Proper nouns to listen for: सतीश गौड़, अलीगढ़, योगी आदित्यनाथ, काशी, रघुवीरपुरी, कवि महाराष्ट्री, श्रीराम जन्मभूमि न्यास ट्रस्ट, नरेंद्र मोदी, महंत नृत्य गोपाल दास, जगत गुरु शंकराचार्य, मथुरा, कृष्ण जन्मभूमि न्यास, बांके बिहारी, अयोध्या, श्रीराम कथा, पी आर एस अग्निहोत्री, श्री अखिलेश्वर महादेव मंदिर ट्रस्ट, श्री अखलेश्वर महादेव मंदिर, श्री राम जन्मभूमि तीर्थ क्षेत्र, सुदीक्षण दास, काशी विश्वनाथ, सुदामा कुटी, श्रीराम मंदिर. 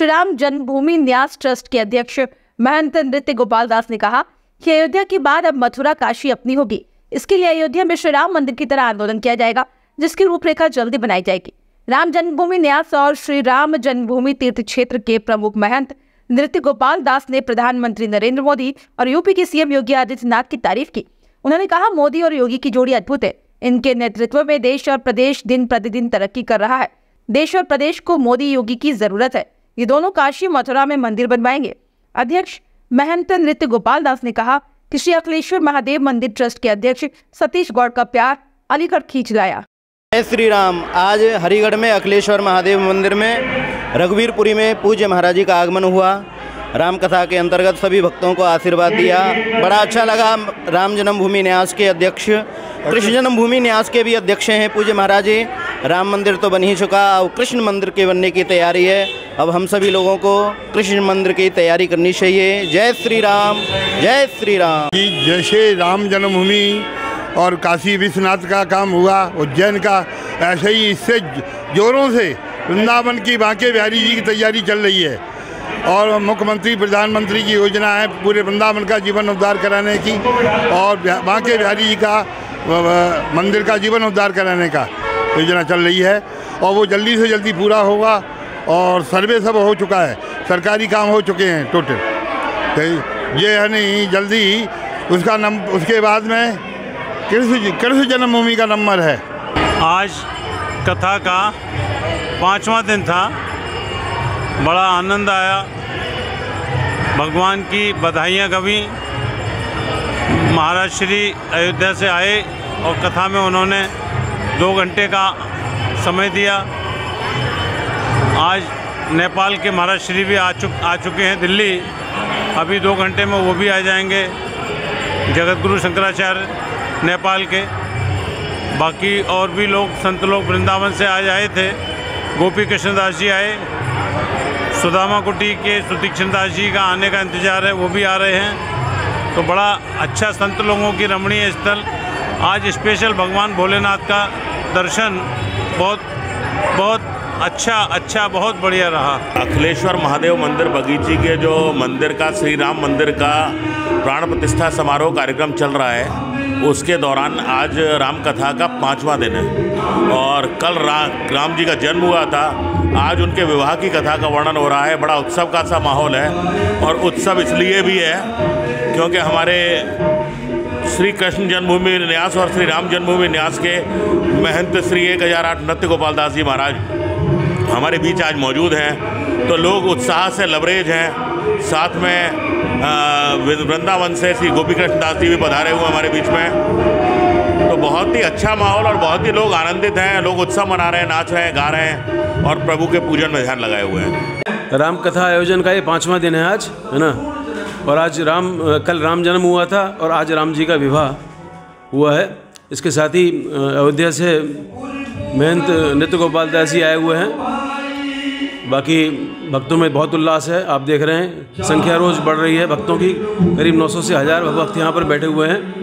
श्रीराम जन्मभूमि न्यास ट्रस्ट के अध्यक्ष महंत नृत्य गोपाल दास ने कहा कि अयोध्या के बाद अब मथुरा काशी अपनी होगी। इसके लिए अयोध्या में श्रीराम मंदिर की तरह आंदोलन किया जाएगा, जिसकी रूपरेखा जल्दी बनाई जाएगी। राम जन्मभूमि न्यास और श्री राम जन्मभूमि तीर्थ क्षेत्र के प्रमुख महंत नृत्य गोपाल दास ने प्रधानमंत्री नरेंद्र मोदी और यूपी के सीएम योगी आदित्यनाथ की तारीफ की। उन्होंने कहा, मोदी और योगी की जोड़ी अद्भुत है। इनके नेतृत्व में देश और प्रदेश दिन प्रतिदिन तरक्की कर रहा है। देश और प्रदेश को मोदी योगी की जरूरत है। ये दोनों काशी मथुरा में मंदिर बनवाएंगे। अध्यक्ष महंत नृत्य गोपाल दास ने कहा कि श्री अखिलेश्वर महादेव मंदिर ट्रस्ट के अध्यक्ष सतीश गौड़ का प्यार अलीगढ़ खींच लाया। जय श्री राम। आज हरिगढ़ में अखिलेश्वर महादेव मंदिर में रघुवीरपुरी में पूज्य महाराज जी का आगमन हुआ। रामकथा के अंतर्गत सभी भक्तों को आशीर्वाद दिया। बड़ा अच्छा लगा। राम जन्मभूमि न्यास के अध्यक्ष, कृष्ण जन्मभूमि न्यास के भी अध्यक्ष हैं पूज्य महाराज जी। राम मंदिर तो बन ही चुका, अब कृष्ण मंदिर के बनने की तैयारी है। अब हम सभी लोगों को कृष्ण मंदिर की तैयारी करनी चाहिए। जय श्री राम, जय श्री राम। जैसे राम जन्मभूमि और काशी विश्वनाथ का काम हुआ, उज्जैन का, ऐसे ही इससे जोरों से वृंदावन की बांके बिहारी जी की तैयारी चल रही है। और मुख्यमंत्री प्रधानमंत्री की योजना है पूरे वृंदावन का जीवन उद्धार कराने की और बांके बिहारी जी का मंदिर का जीवन उद्धार कराने का योजना चल रही है और वो जल्दी से जल्दी पूरा होगा। और सर्वे सब हो चुका है, सरकारी काम हो चुके हैं टोटल। ये है नहीं जल्दी उसका उसके बाद में कृष्ण जन्मभूमि का नंबर है। आज कथा का 5वां दिन था, बड़ा आनंद आया। भगवान की बधाइयाँ। कवि महाराष्ट्री अयोध्या से आए और कथा में उन्होंने 2 घंटे का समय दिया। आज नेपाल के महाराष्ट्री भी आ चुके हैं दिल्ली। अभी 2 घंटे में वो भी आ जाएंगे, जगत गुरु शंकराचार्य नेपाल के। बाकी और भी लोग, संत लोग वृंदावन से आज आए थे। गोपी कृष्णदास जी आए, सुदामा कुटी के सुदीक्षण दास जी का आने का इंतज़ार है, वो भी आ रहे हैं। तो बड़ा अच्छा, संत लोगों की रमणीय स्थल। आज स्पेशल भगवान भोलेनाथ का दर्शन बहुत अच्छा बहुत बढ़िया रहा। अखिलेश्वर महादेव मंदिर बगीची के जो मंदिर का, श्री राम मंदिर का प्राण प्रतिष्ठा समारोह कार्यक्रम चल रहा है, उसके दौरान आज राम कथा का 5वां दिन है। और कल राम जी का जन्म हुआ था, आज उनके विवाह की कथा का वर्णन हो रहा है। बड़ा उत्सव का सा माहौल है। और उत्सव इसलिए भी है क्योंकि हमारे श्री कृष्ण जन्मभूमि न्यास और श्री राम जन्मभूमि न्यास के महंत श्री 1008 नृत्य गोपाल दास जी महाराज हमारे बीच आज मौजूद हैं। तो लोग उत्साह से लबरेज हैं। साथ में वृंदावन से श्री गोपी कृष्णदास जी भी पधारे हुए हमारे बीच में। तो बहुत ही अच्छा माहौल और बहुत ही लोग आनंदित हैं। लोग उत्सव मना रहे हैं, नाच रहे हैं, गा रहे हैं और प्रभु के पूजन में ध्यान लगाए हुए हैं। राम कथा आयोजन का ये 5वां दिन है आज, है ना। और आज कल राम जन्म हुआ था और आज राम जी का विवाह हुआ है। इसके साथ ही अयोध्या से महंत नृत्य गोपाल दास जी आए हुए हैं। बाकी भक्तों में बहुत उल्लास है। आप देख रहे हैं, संख्या रोज़ बढ़ रही है भक्तों की। करीब 900 से 1000 भक्त यहाँ पर बैठे हुए हैं।